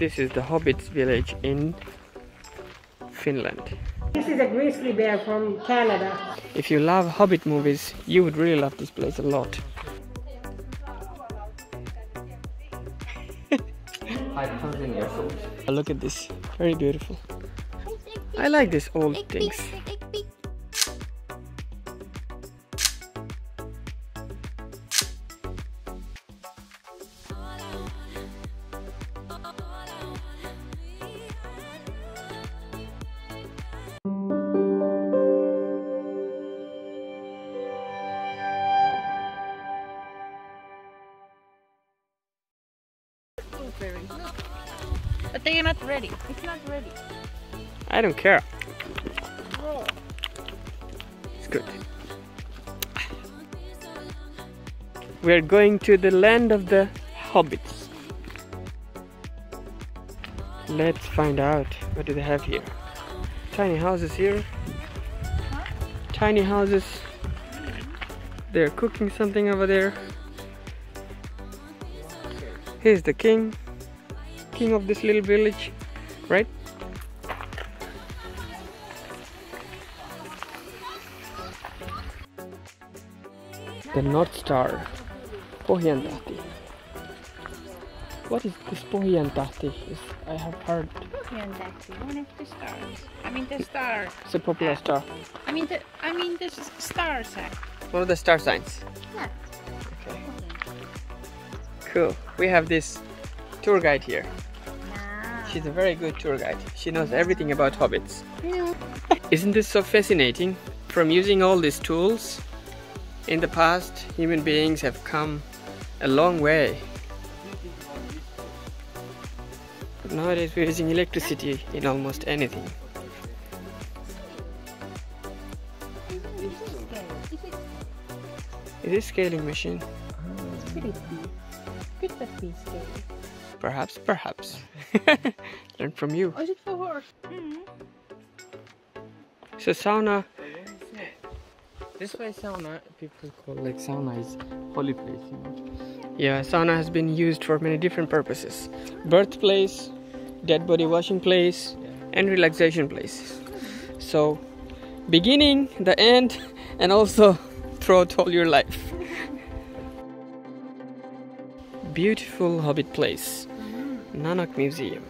This is the Hobbit's village in Finland. This is a grizzly bear from Canada. If you love Hobbit movies, you would really love this place a lot. Look at this, very beautiful. I like these old things. But they are not ready. It's not ready. I don't care. Roll. It's good. We're going to the land of the hobbits. Let's find out what do they have here. Tiny houses here. Huh? Tiny houses. They're cooking something over there. Here's the king. Of this little village, right? The North Star, Pohjantähti. What is this Pohjantähti? I have heard. Pohjantähti, one of the stars. I mean the star. It's a popular star. I mean the star sign. One of the star signs. Yeah. Okay. Cool. We have this tour guide here. She's a very good tour guide. She knows everything about hobbits. Yeah. Isn't this so fascinating? From using all these tools, in the past, human beings have come a long way. But nowadays we're using electricity in almost anything. Is this scaling machine? Could it be? Could that be scaling? Perhaps, perhaps. Learn from you. Oh, is it for horse? Mm-hmm. So sauna. This way sauna, people call like sauna is holy place. You know? Yeah, sauna has been used for many different purposes. Birthplace, dead body washing place, and relaxation place. So, beginning, the end, and also throughout all your life. Beautiful Hobbit place. Nanoq Museum.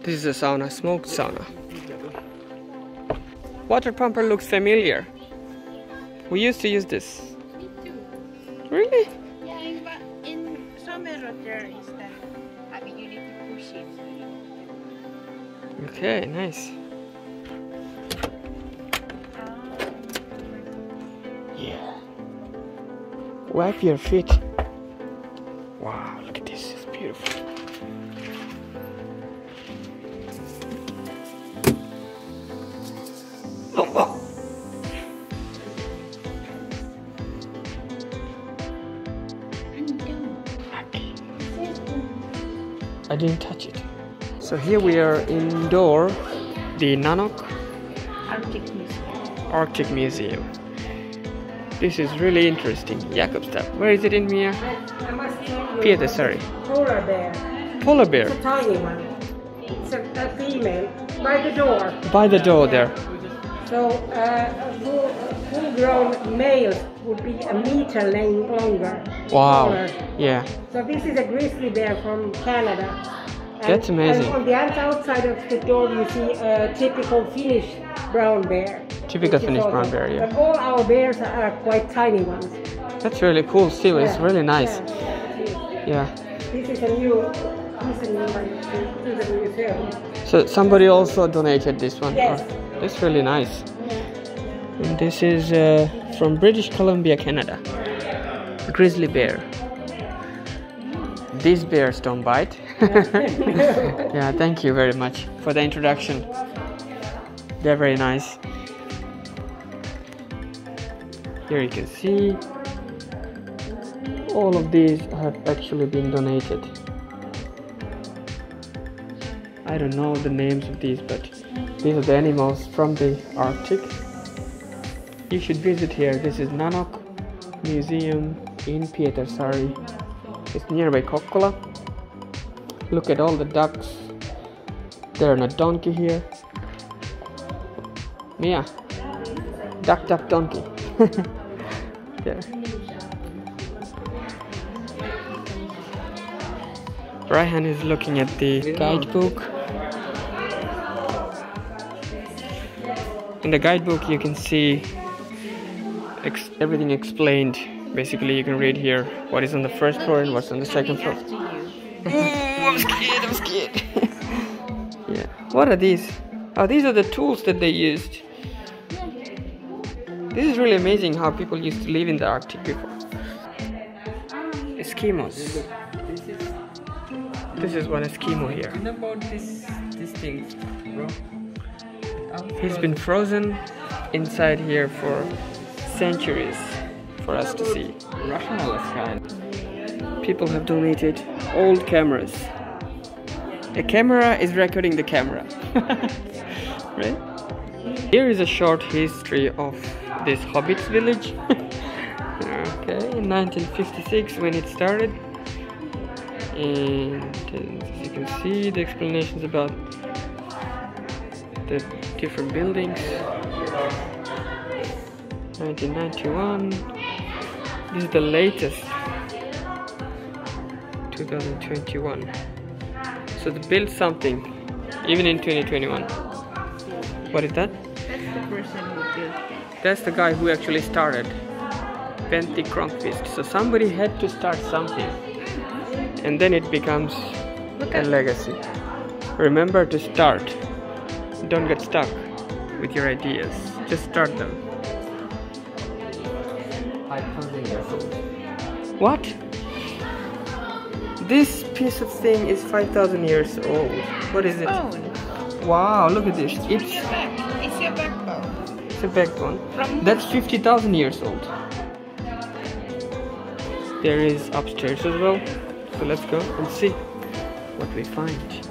This is a sauna, smoked sauna. Water pumper looks familiar. We used to use this. Me too. Really? Yeah, in summer there is that. I mean, you need to push it. Okay, nice. Yeah. Wipe your feet. Wow, look at this, it's beautiful. Oh. I didn't touch it. So here we are indoor, the Nanoq Arctic Museum. This is really interesting. Jakobstad. Where is it in Mia? Pietarsaari. Polar bear. Polar bear. It's a tiny one. It's a female. By the door. By the door there. So full-grown males would be a meter longer. Wow. Taller. Yeah. So this is a grizzly bear from Canada. And, that's amazing. And on the outside of the door you see a typical Finnish brown bear. Typical Finnish brown bear, yeah. But all our bears are quite tiny ones. That's really cool still, yeah. It's really nice. Yeah. Yeah. This is a new museum. So somebody also donated this one. Yes. Oh, that's really nice. Yeah. And this is from British Columbia, Canada. A grizzly bear. These bears don't bite. Yeah, thank you very much for the introduction. They're very nice. Here you can see. All of these have actually been donated. I don't know the names of these, but these are the animals from the Arctic. You should visit here. This is Nanoq Museum in Pietarsaari, is nearby Kokkola. Look at all the ducks. There are no donkey here. Mia, duck, duck, donkey. There. Raihan is looking at the guidebook. In the guidebook you can see everything explained. Basically you can read here what is on the first floor and what's on the second floor. I'm scared. Yeah. What are these? Oh, these are the tools that they used. This is really amazing how people used to live in the Arctic before. Eskimos. This is one Eskimo here. You know about this thing, bro? He's been frozen inside here for centuries for us to see. People have donated old cameras. A camera is recording the camera. Right? Here is a short history of this hobbits village. Okay, in 1956 when it started, and as you can see the explanations about the different buildings. 1991, this is the latest, 2021. So they built something, even in 2021. What is that? That's the person who built it. That's the guy who actually started, Pentti Kronqvist. So somebody had to start something, and then it becomes a legacy. Remember to start. Don't get stuck with your ideas. Just start them. What? This piece of thing is 5,000 years old. What is it? Old. Wow, look at this. It's your backbone. It's a backbone. That's 50,000 years old. There is upstairs as well. So let's go and see what we find.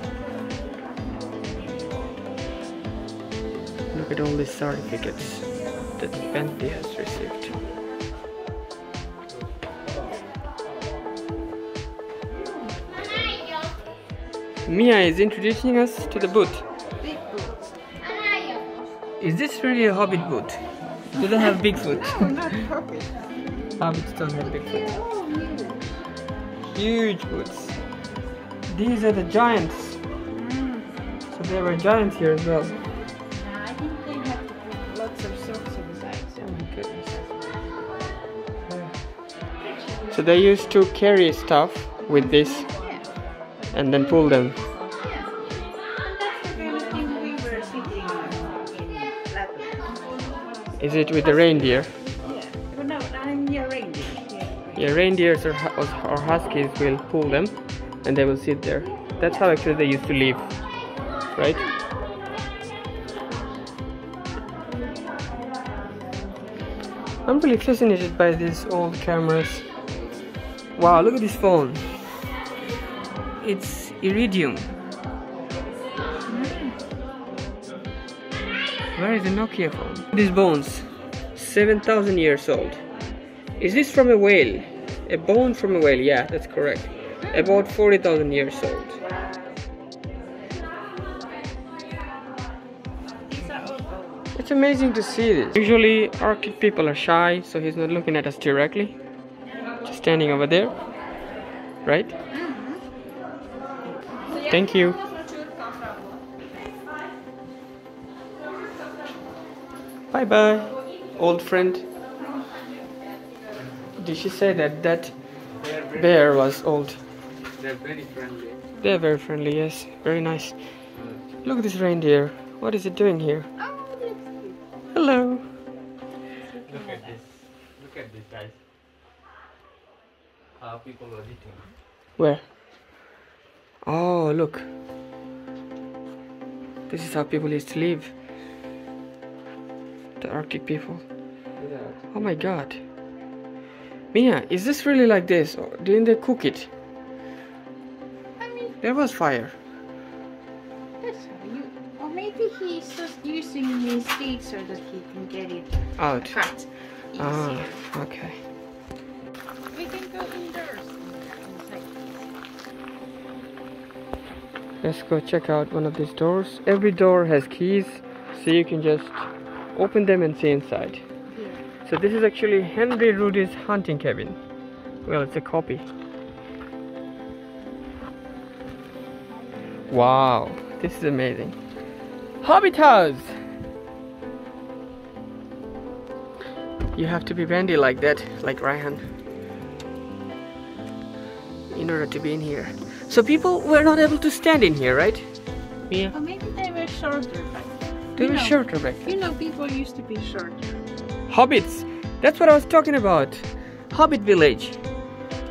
Look at all these certificates that Pentti has received. Mia is introducing us to the booth. Is this really a hobbit booth? Do they have Bigfoot? No, not hobbits. Hobbits don't have Bigfoot. Huge boots. These are the giants. So there were giants here as well. I think they have lots of sorts of designs. Oh my goodness. So they used to carry stuff with this. And then pull them. Is it with the reindeer? Yeah, no, I'm your reindeer. Yeah, reindeers or huskies will pull them and they will sit there. That's how actually they used to live, right? I'm really fascinated by these old cameras. Wow, look at this phone. It's Iridium. Where is the Nokia phone? These bones, 7,000 years old. Is this from a whale? A bone from a whale, yeah, that's correct. About 40,000 years old. It's amazing to see this. Usually Arctic people are shy, so he's not looking at us directly. Just standing over there, right? Thank you. Bye bye, old friend. Did she say that bear was old? They're very friendly. They're very friendly, yes. Very nice. Look at this reindeer. What is it doing here? Hello. Look at this. Look at this, guys. How people are eating. Where? Oh, look. This is how people used to live. The Arctic people. Yeah. Oh my god. Mia, is this really like this? Or didn't they cook it? I mean, there was fire. That's how you... Or maybe he's just using the stick so that he can get it out. Cut. Ah, okay. We can go indoors. Let's go check out one of these doors. Every door has keys, so you can just open them and see inside. Yeah. So this is actually Henry Rudi's hunting cabin. Well, it's a copy. Wow, this is amazing. Hobbit house! You have to be bendy like that, like Ryan, in order to be in here. So people were not able to stand in here, right? Yeah. Or maybe they were shorter back then. They were shorter back then. You know, people used to be shorter. Hobbits! That's what I was talking about. Hobbit village.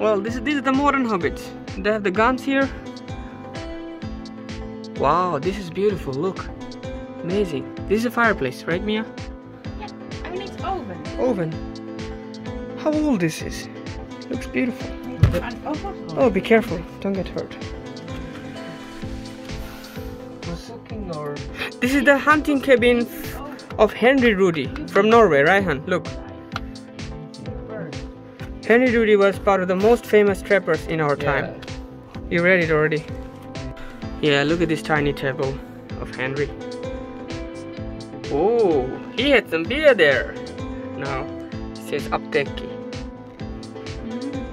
Well, these are the modern hobbits. They have the guns here. Wow, this is beautiful, look. Amazing. This is a fireplace, right, Mia? Oven. How old this is? Looks beautiful. Oh, be careful! Don't get hurt. This is the hunting cabin of Henry Rudi from Norway. Raihan, look. Henry Rudi was part of the most famous trappers in our time. You read it already. Yeah, look at this tiny table of Henry. Oh, he had some beer there. Now it says apteki.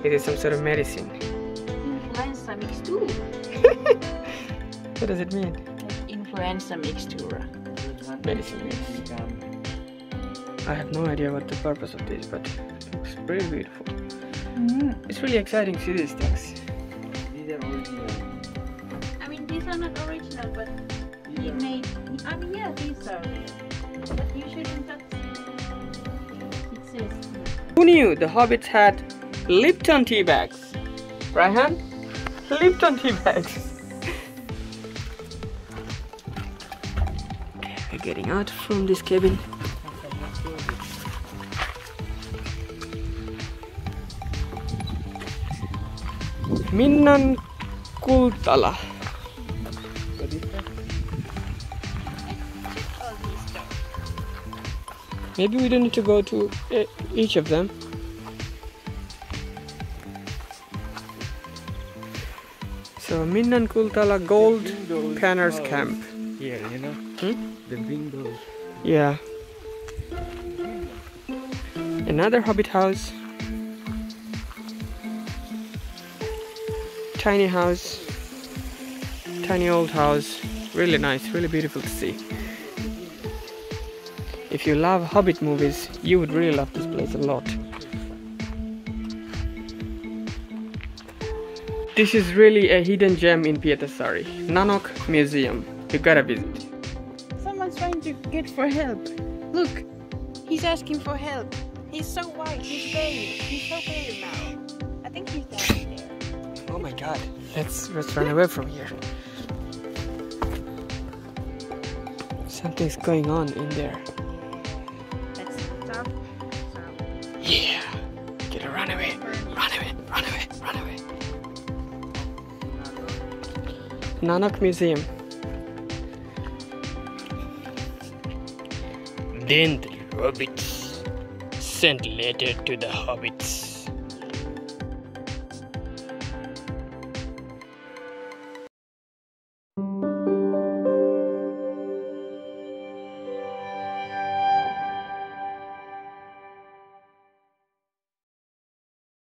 It is some sort of medicine. Influenza mixtura. What does it mean? Influenza mixtura. Medicine, yes. I have no idea what the purpose of this, but it looks very beautiful. It's really exciting to see these things. These are original. I mean, these are not original, but he made. I mean, yeah, these are. But you shouldn't touch. Who knew the hobbits had Lipton tea bags? Raihan? Lipton tea bags. Okay, we're getting out from this cabin. Minnan Kultala. Maybe we don't need to go to each of them. So Minnan Kultala Gold Panners Camp. Yeah, you know? The bingo. Yeah. Another hobbit house. Tiny house. Tiny old house. Really nice, really beautiful to see. If you love Hobbit movies, you would really love this place a lot. This is really a hidden gem in Pietarsaari. Nanoq Museum. You gotta visit. Someone's trying to get for help. Look, he's asking for help. He's so white, he's pale. He's so pale now. I think he's down there. Oh my god. Let's run away from here. Something's going on in there. Yeah! Get a run away! Run away! Run away! Run away! Nanoq Museum. Then the hobbits sent letter to the hobbits.